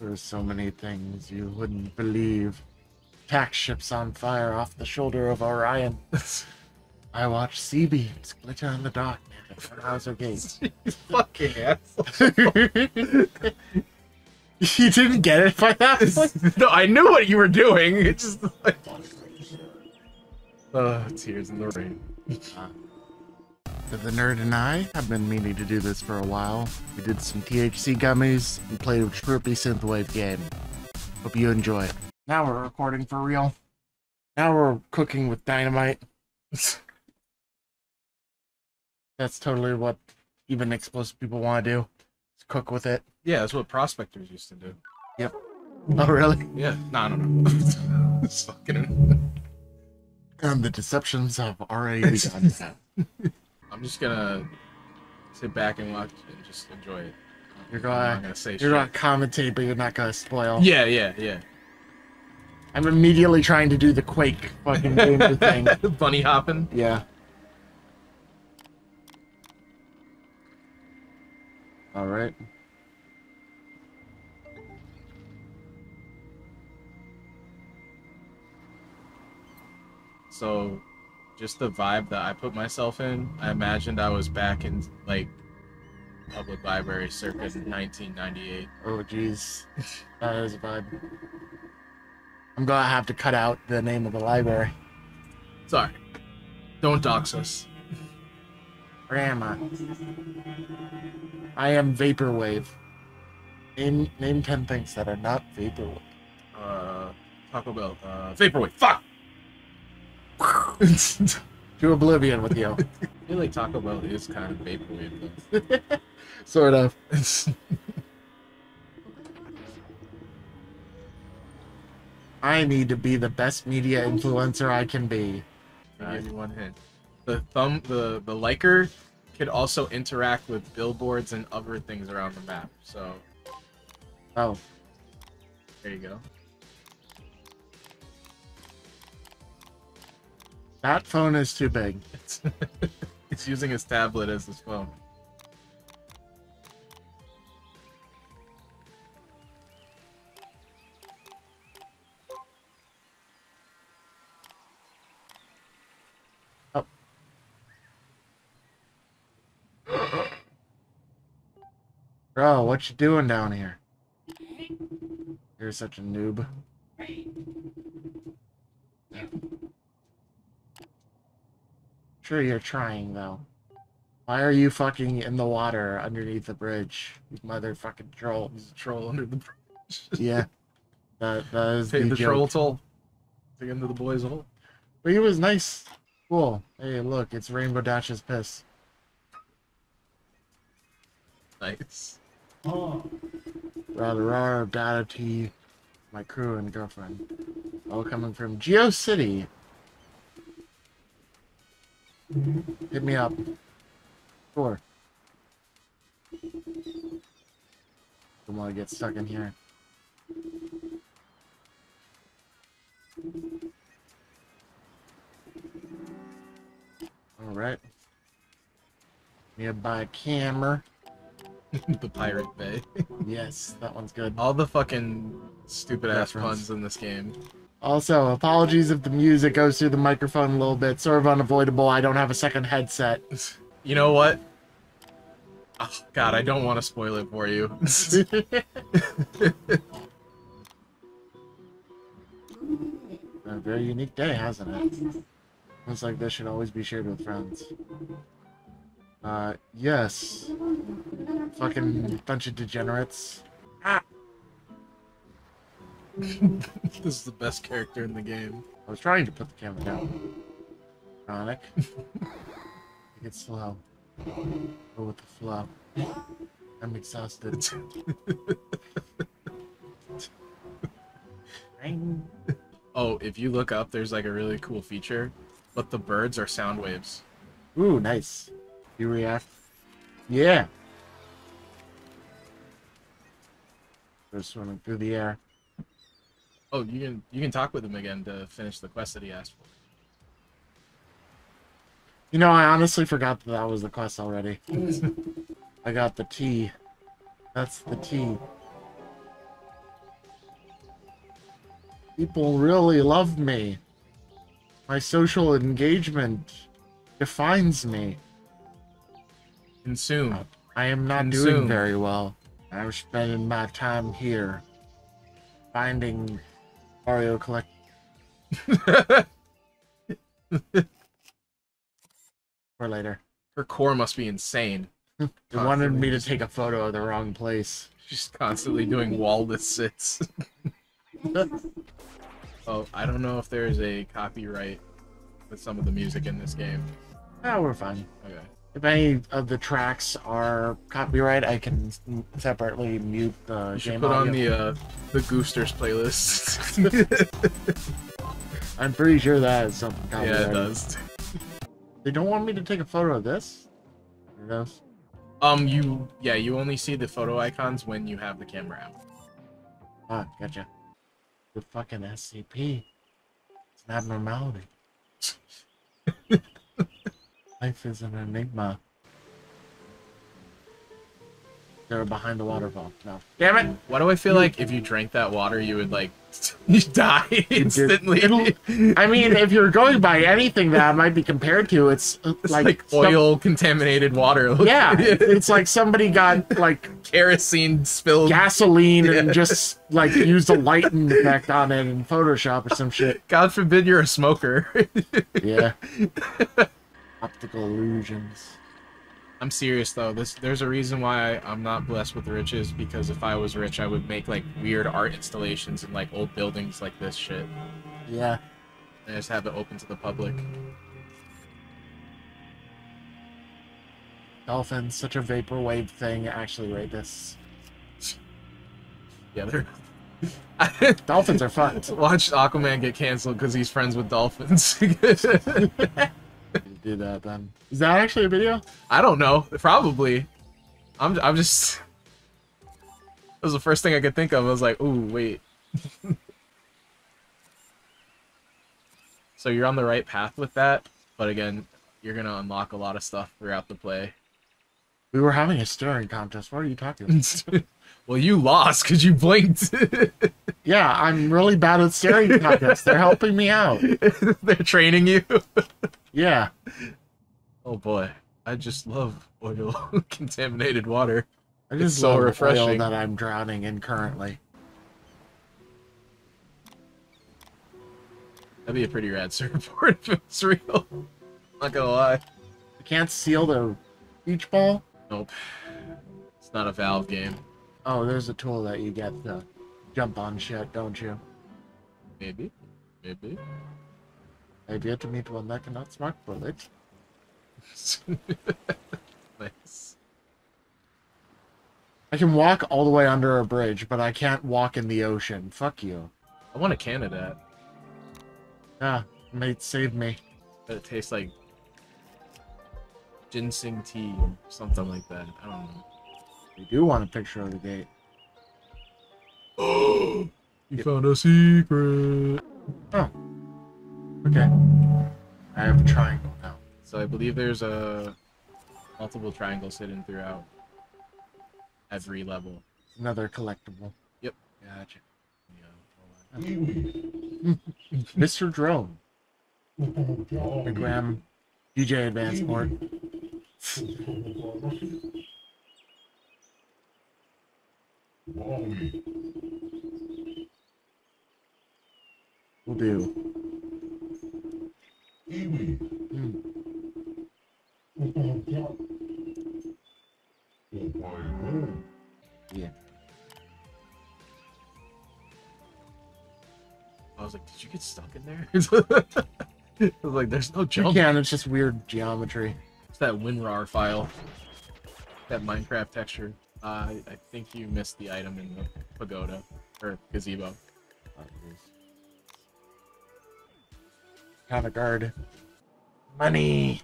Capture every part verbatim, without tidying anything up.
There's so many things you wouldn't believe. Attack ships on fire off the shoulder of Orion. I watched sea beams glitter on the dock near the Tannhäuser gates. Fucking asshole. You didn't get it by that point? No, I knew what you were doing. It just like... Oh, tears in the rain. Uh, the nerd and I have been meaning to do this for a while. We did some T H C gummies and played a trippy synthwave game. Hope you enjoy it. Now we're recording for real. Now we're cooking with dynamite. That's totally what even explosive people want to do. Is cook with it. Yeah, that's what prospectors used to do. Yep. Oh, really? Yeah. No, I don't know. It's fucking... And the deceptions have already begun. I'm just gonna sit back and watch and just enjoy it. You're gonna... I'm not gonna say you're shit. Not commentate, but you're not gonna spoil. Yeah, yeah, yeah. I'm immediately trying to do the Quake fucking game thing. Bunny hopping? Yeah. Alright. So, just the vibe that I put myself in, I imagined I was back in, like, public library circa nineteen ninety-eight. Oh, jeez. That is a vibe. I'm gonna have to cut out the name of the library. Sorry. Don't dox us. Grandma. I am Vaporwave. Name, name ten things that are not Vaporwave. Uh, Taco Bell. Uh, Vaporwave. Fuck! To oblivion with you. I feel like Taco Bell is kind of vaporwave though. Sort of. I need to be the best media influencer I can be. I'll give you one hint. The thumb the, the liker could also interact with billboards and other things around the map, so. Oh. There you go. That phone is too big. It's using his tablet as his phone. Oh. Bro, what you doing down here? You're such a noob. Sure you're trying, though. Why are you fucking in the water underneath the bridge? You motherfucking troll. He's a troll under the bridge. Yeah. That, that is hey, the, the troll toll. Dig into the boy's hole. But he was nice. Cool. Hey, look, it's Rainbow Dash's piss. Nice. Oh. Rather rar, data tea, my crew and girlfriend. All coming from Geo-City. Hit me up. Sure. Don't want to get stuck in here. Alright. Nearby camera. The Pirate Bay. Yes, that one's good. All the fucking stupid ass puns in this game. Also, apologies if the music goes through the microphone a little bit. Sort of unavoidable. I don't have a second headset. You know what? Oh, God, I don't want to spoil it for you. A very unique day, hasn't it? Looks like this should always be shared with friends. Uh, yes. Fucking bunch of degenerates. Ah! This is the best character in the game. I was trying to put the camera down. Ironic. It gets slow. Go with the flow. I'm exhausted. Oh, if you look up, there's like a really cool feature, but the birds are sound waves. Ooh, nice. You react? Yeah. They're swimming through the air. Oh, you can you can talk with him again to finish the quest that he asked for. You know, I honestly forgot that that was the quest already. I got the tea. That's the tea. People really love me. My social engagement defines me. Consume. Uh, I am not Consume. doing very well. I'm spending my time here. Finding Mario Collect. Or later. Her core must be insane. They wanted me to take a photo of the wrong place. She's constantly doing wall that sits. Oh, I don't know if there's a copyright with some of the music in this game. Oh, we're fine. Okay. If any of the tracks are copyright, I can separately mute the game. You should game put audio. on the, uh, the Goosters playlist. I'm pretty sure that is something copyright. Yeah, it does. They don't want me to take a photo of this? There it goes. Um, you... Yeah, you only see the photo icons when you have the camera out. Ah, gotcha. The fucking S C P. It's an abnormality. Life is an enigma. They're behind the waterfall. No. Damn it! Why do I feel like if you drank that water, you would, like, you die instantly? It'll, I mean, if you're going by anything that I might be compared to, it's, it's like... like oil-contaminated water. Yeah, it's like somebody got, like... kerosene spilled. Gasoline yeah. and just, like, used a lighten effect on it in Photoshop or some shit. God forbid you're a smoker. Yeah. Optical illusions. I'm serious though. This there's a reason why I, I'm not blessed with riches, because if I was rich, I would make like weird art installations in like old buildings like this shit. Yeah. And just have it open to the public. Dolphins, such a vaporwave thing. Actually, rate this. Yeah, they're. Dolphins are fun. Watch Aquaman get canceled because he's friends with dolphins. Do that then. Is that actually a video? I don't know. Probably. I'm. I'm just. That was the first thing I could think of. I was like, "Ooh, wait." So you're on the right path with that, but again, you're gonna unlock a lot of stuff throughout the play. We were having a staring contest. What are you talking about? Well, you lost because you blinked. Yeah, I'm really bad at staring contests. They're helping me out. They're training you. Yeah. Oh boy, I just love oil-contaminated water. I just it's so love refreshing. Oil that I'm drowning in currently. That'd be a pretty rad surfboard if it was real. Not gonna lie. I can't seal the beach ball. Nope. It's not a Valve game. Oh, there's a tool that you get to jump on shit, don't you? Maybe. Maybe. I've yet to meet one that cannot smart bullet. Nice. I can walk all the way under a bridge, but I can't walk in the ocean. Fuck you. I want a can of that. Ah, mate, save me. But it tastes like ginseng tea or something like that. I don't know. We do want a picture of the gate. Oh! You yep. found a secret! Oh. Okay. I have a triangle now. So I believe there's a multiple triangles hidden throughout every level. Another collectible. Yep. Gotcha. Yeah, Mister Drone. Big Ram. D J Advance Board. Will do. Mm. Yeah. I was like, did you get stuck in there? I was like, there's no jump. Yeah, and it's just weird geometry. It's that WinRAR file. That Minecraft texture. Uh, I, I think you missed the item in the pagoda, or gazebo. Oh, kind of guard. Money!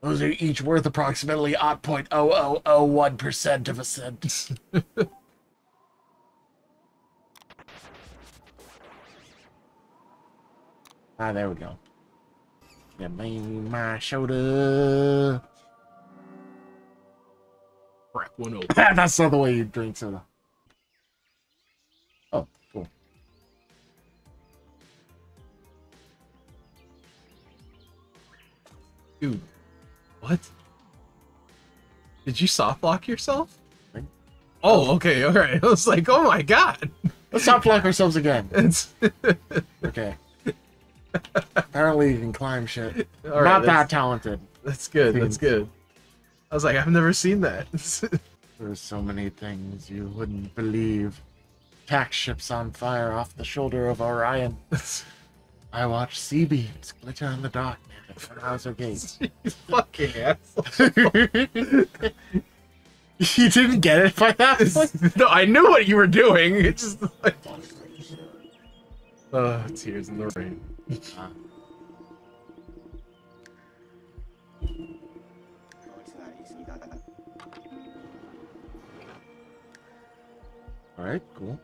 Those are each worth approximately zero point zero zero zero one percent of a cent. Ah, there we go. Yeah, man, my shoulder. Crack one open. That's not the way you drink soda. Oh, Dude, what? Did you soft lock yourself? Oh, okay, all right. I was like, oh my god. Let's soft lock ourselves again. It's okay. Apparently you can climb shit. All right, not that talented. That's good. That's good. I was like, I've never seen that. There's so many things you wouldn't believe. Pack ships on fire off the shoulder of Orion. I watched sea beams glitter on the dock at Tannhäuser Gates. You fucking asshole. You didn't get it by that? No, I knew what you were doing. It's just like... Oh, tears in the rain. Uh, All right, cool.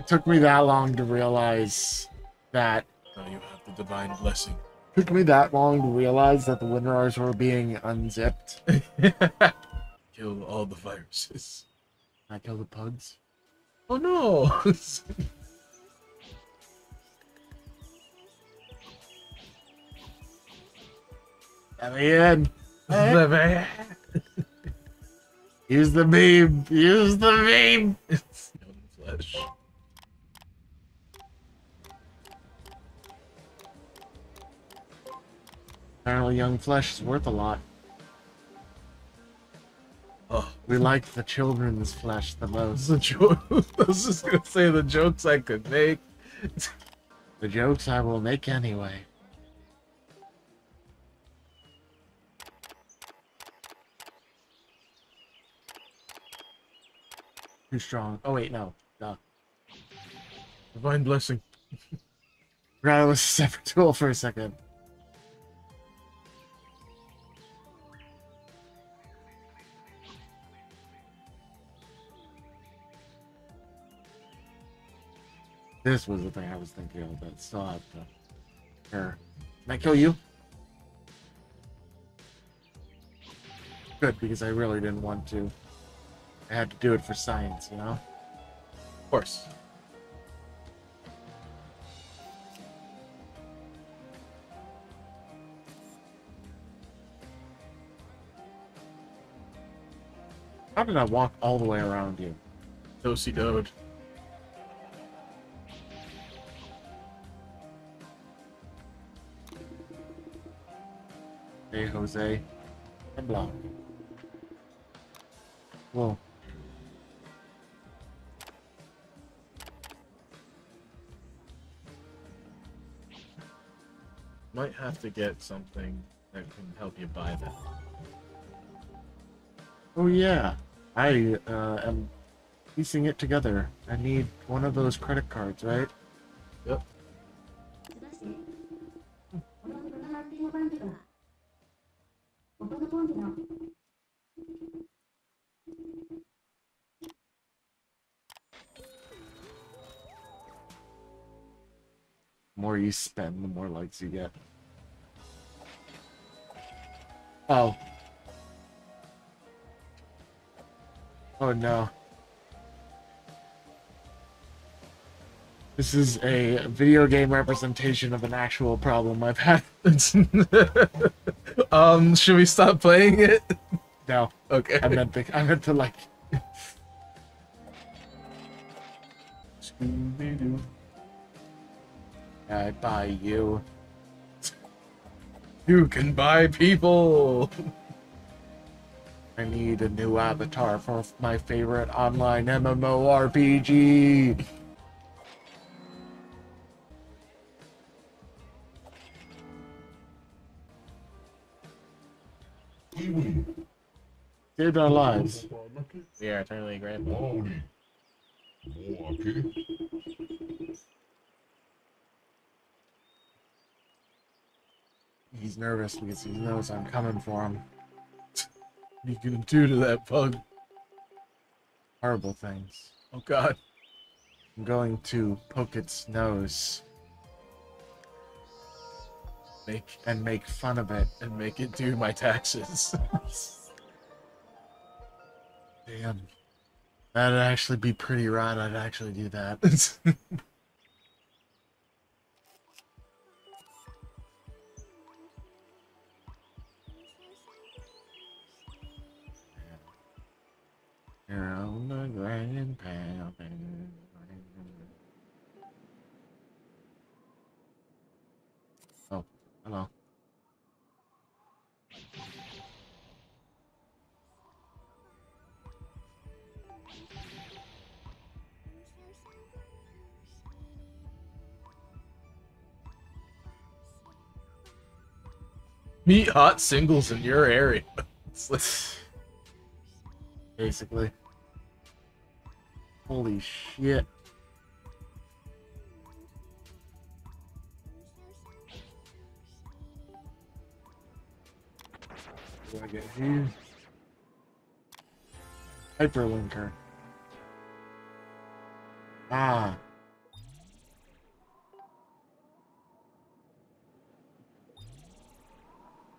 It took me that long to realize that. Now you have the divine blessing. It took me that long to realize that the WinRARs were being unzipped. Kill all the viruses. I kill the pugs. Oh no! Let me in. Let me in. Use the beam. Use the beam. It's no flesh. Apparently, young flesh is worth a lot. Oh, we like the children's flesh the most. The joke. I was just gonna say the jokes I could make. The jokes I will make anyway. Too strong. Oh wait, no. Duh. Divine blessing. Right, let's separate tool for a second. This was the thing I was thinking of, but still have to. Here. Can I kill you? Good, because I really didn't want to. I had to do it for science, you know? Of course. How did I walk all the way around you? Dosey dode. Hey, Jose. I'm blocked. Whoa. Might have to get something that can help you buy that. Oh yeah, I uh, am piecing it together. I need one of those credit cards, right? Yep. The more you spend, the more likes you get. Oh. Oh no. This is a video game representation of an actual problem I've had. um, should we stop playing it? No. Okay. I meant to, I meant to like... Scooby-Doo. I buy you. You can buy people! I need a new avatar for my favorite online M M O R P G! Saved our lives. We are eternally grateful. He's nervous because he knows I'm coming for him. What are you gonna do to that pug? Horrible things. Oh god. I'm going to poke its nose. Make and make fun of it. And make it do my taxes. Damn. That'd actually be pretty rad. I'd actually do that. You're on the grand path. Oh, hello. Meet hot singles in your area. Basically. Holy shit. What do I get here? Hyperlinker. Ah.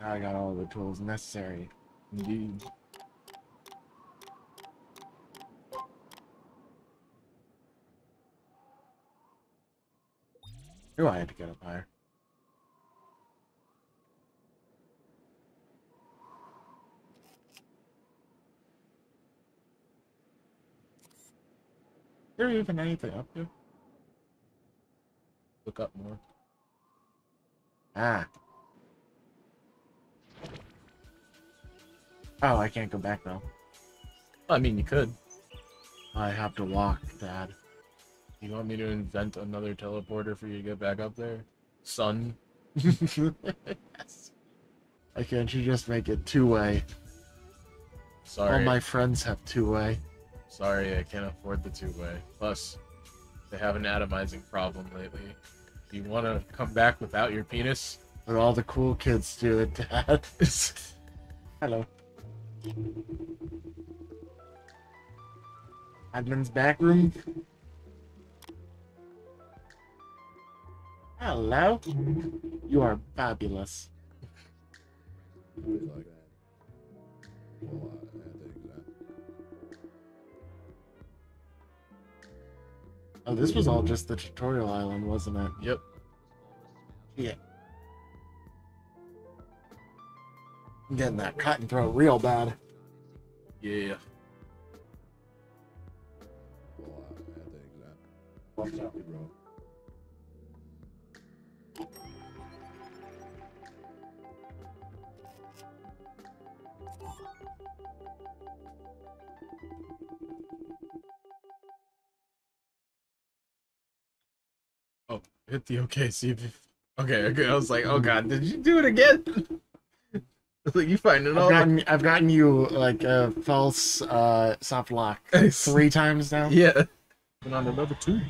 Now I got all the tools necessary. Indeed. I knew I had to get up higher. Is there even anything up here? Look up more. Ah. Oh, I can't go back though. I mean, you could. I have to walk, Dad. You want me to invent another teleporter for you to get back up there? Son? Yes. Why can't you just make it two-way? Sorry. All my friends have two-way. Sorry, I can't afford the two-way. Plus, they have an atomizing problem lately. Do you want to come back without your penis? But all the cool kids do it, Dad. Hello. Admin's back room? Hello. You are fabulous. Like that. Well, uh, that. Oh, this was all just the tutorial island, wasn't it? Yep. Yeah. I'm getting that cut and throw real bad. Yeah. Well, uh, that. What's up, bro? Oh, hit the OK, see if... Okay, okay, I was like, oh god, did you do it again? Like, you find it all... I've gotten, I've gotten you, like, a false uh, soft lock three times now. Yeah. And on another two.